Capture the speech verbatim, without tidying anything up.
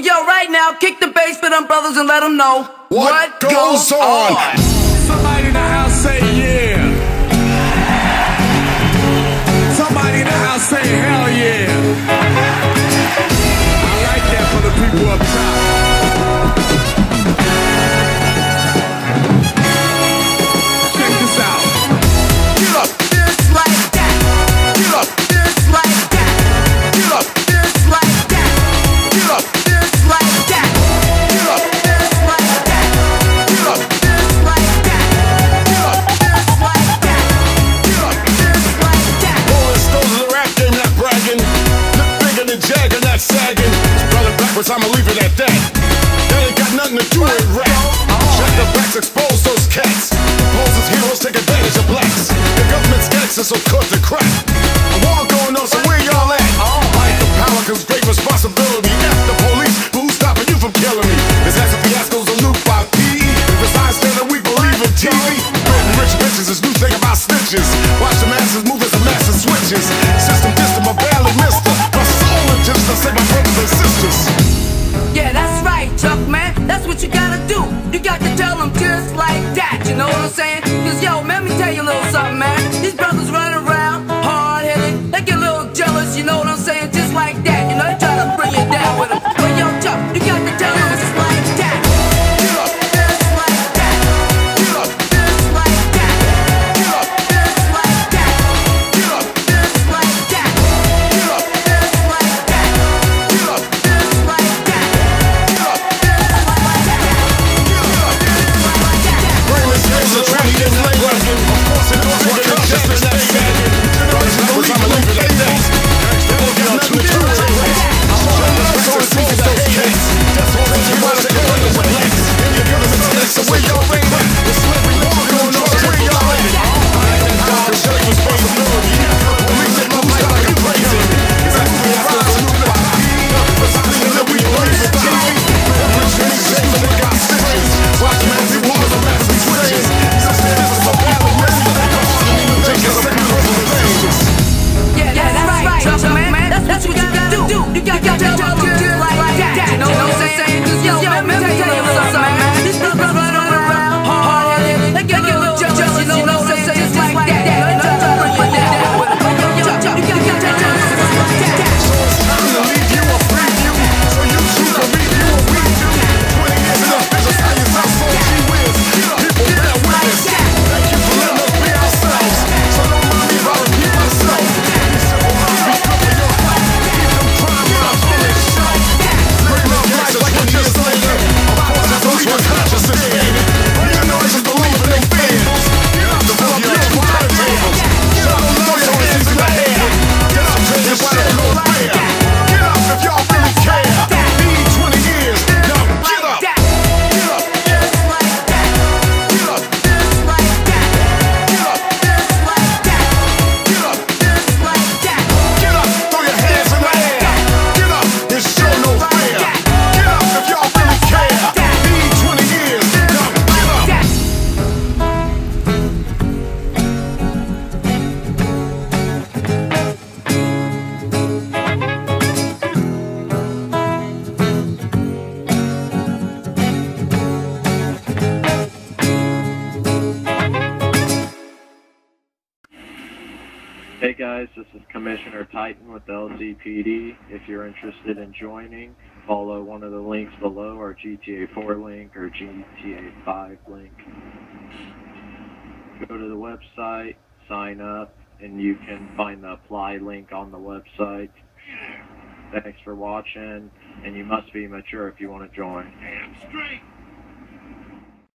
Well, yo, right now, kick the bass for them brothers and let them know what, what goes, goes on. on. Somebody in the house say yeah. Somebody in the house say hell yeah. I like that for the people up top. Check this out. Get up, just like that. Get up, just like that. Get up, just like that. Get up. I'ma leave it at that. That ain't got nothing to do with rap. Check the facts, expose those cats. Proposers, heroes take advantage of blacks. The government's taxes will cut the crap. A war going on, so where y'all at? Like the power comes great responsibility. F the police, but who's stopping you from killing me? It's as if fiasco's a loop by P. If it's I say that we believe in T V. Written rich bitches, this new thing about snitches. Watch the masses move as the masses switches. System distant, but barely missed it. My soul just to save my brothers and sisters. Yeah, that's right, Chuck, man. That's what you gotta do. You got to tell them just like that. You know what I'm saying? Cause yo, man, let me tell you a little something, man. These brothers run around, hard-headed. They get a little jealous, you know what I'm saying? Just like that, you know, they try to bring you down with them. But yo, Chuck, you got to tell them just like that. Hey guys, this is Commissioner Titan with the L C P D. If you're interested in joining, follow one of the links below, our G T A four link or G T A five link. Go to the website, sign up, and you can find the apply link on the website. Thanks for watching, and you must be mature if you want to join. Damn straight!